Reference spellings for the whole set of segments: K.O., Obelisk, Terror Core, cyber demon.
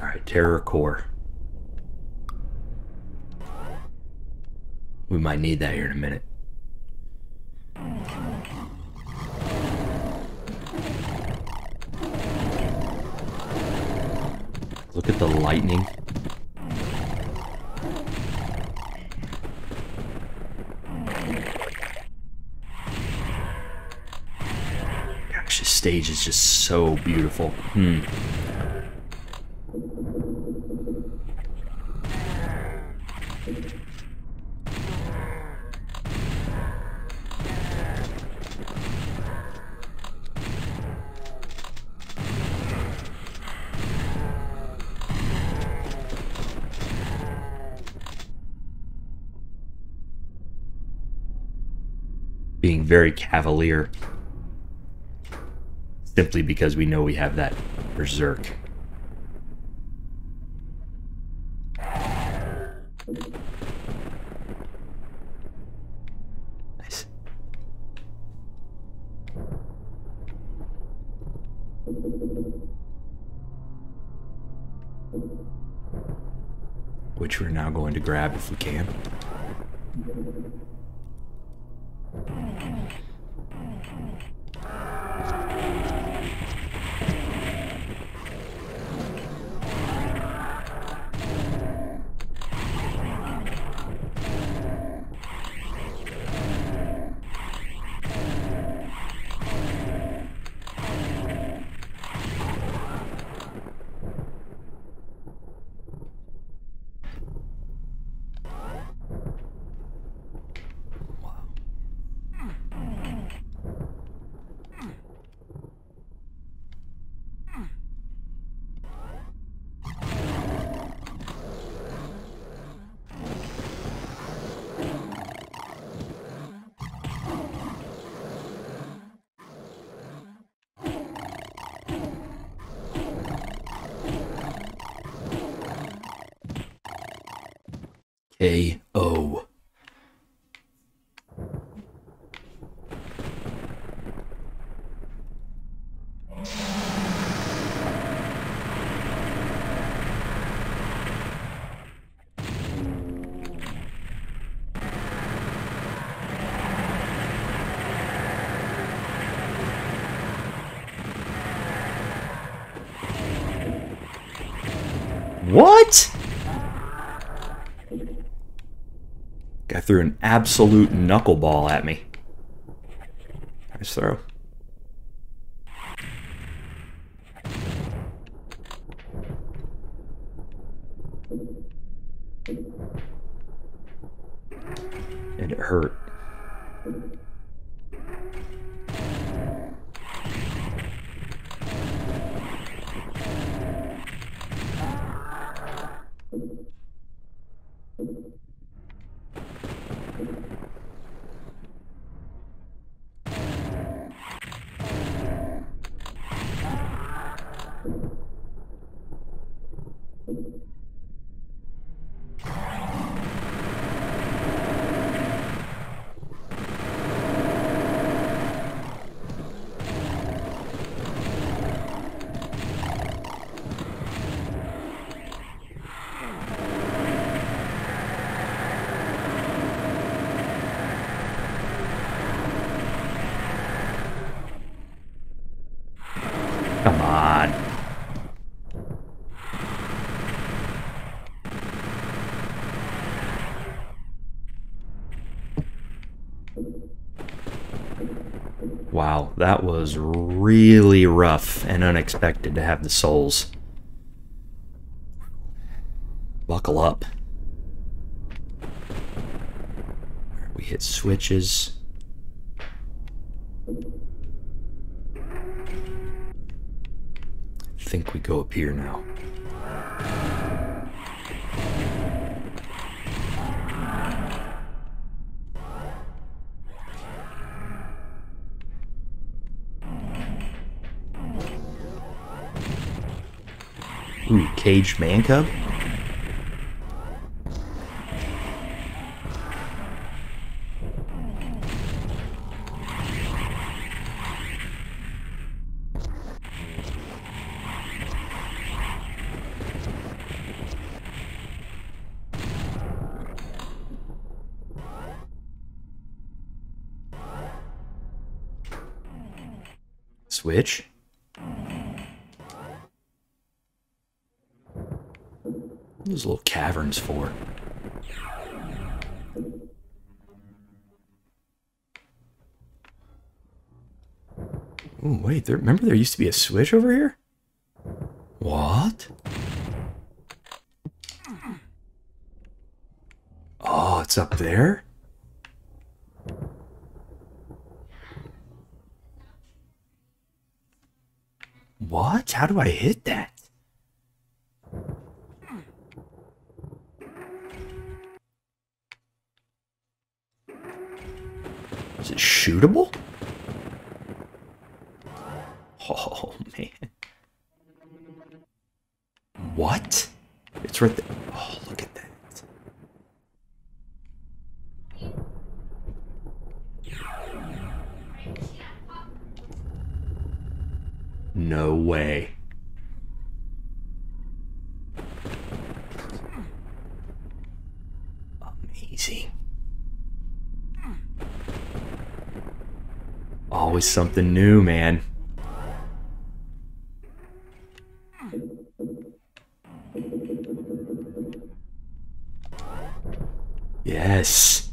Alright, Terror Core. We might need that here in a minute. Look at the lightning. Gosh, this stage is just so beautiful. Being very cavalier simply because we know we have that berserk. Nice. Which we're now going to grab if we can. K.O. What? I threw an absolute knuckleball at me. Nice throw. And it hurt. Come on. Wow, that was really rough and unexpected to have the souls. Buckle up. We hit switches. I think we go up here now. Ooh, caged man cub? switch. What are those little caverns for? Ooh, wait, remember there used to be a switch over here? What? Oh, it's up there? What? How do I hit that? Is it shootable? Oh, man. What? It's right there. Oh, look at that. No way. Amazing. Always something new, man. Yes.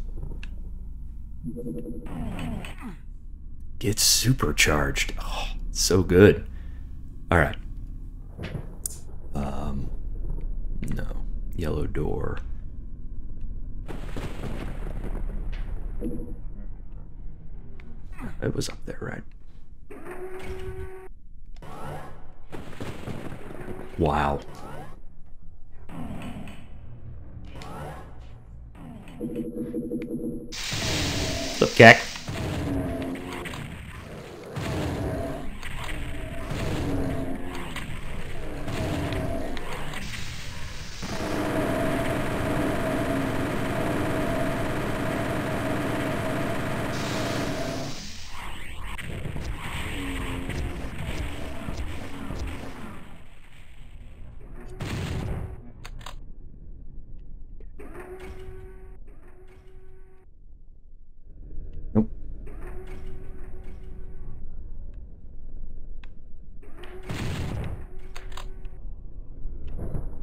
Get supercharged. Oh, so good. All right. No. Yellow door. It was up there, right? Wow. What's up, Cack?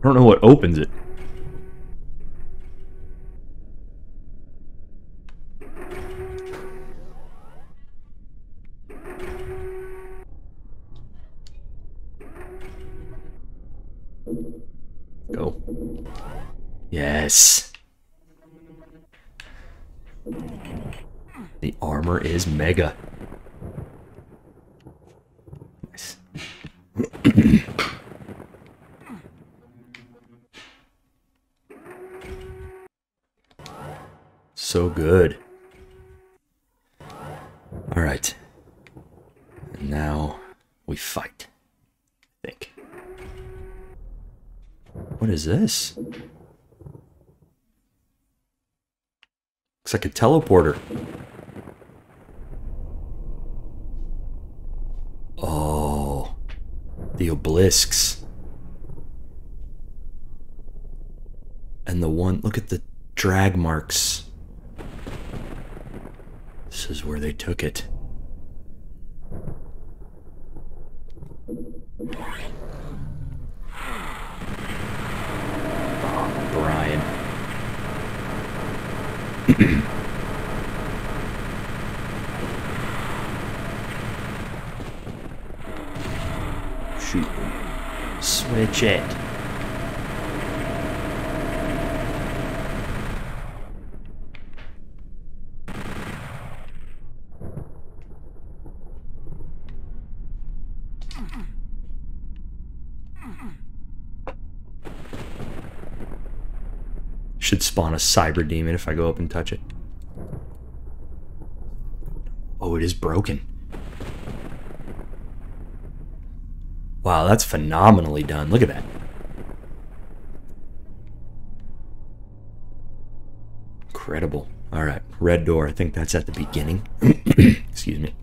I don't know what opens it. Go. Yes. The armor is mega. Nice. So good. All right. And now we fight, I think. What is this? Looks like a teleporter. Oh, the obelisks. And the one, look at the drag marks. This is where they took it. Oh, Brian. Shoot. Switch it. Should spawn a cyber demon if I go up and touch it. Oh, it is broken. Wow, that's phenomenally done. Look at that. Incredible. All right, red door. I think that's at the beginning. Excuse me.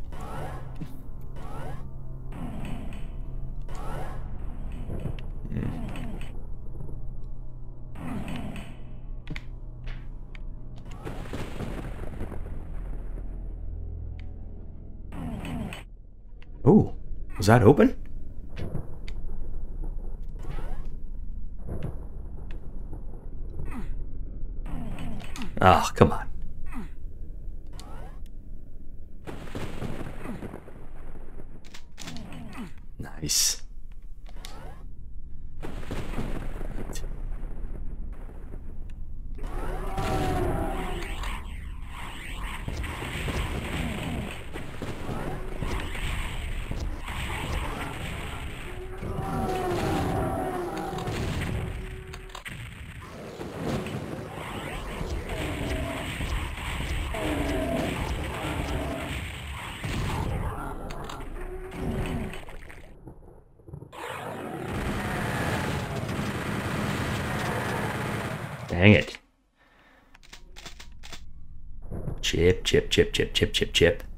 Oh, Was that open? Oh, come on. Nice. Dang it. Chip, chip, chip, chip, chip, chip, chip.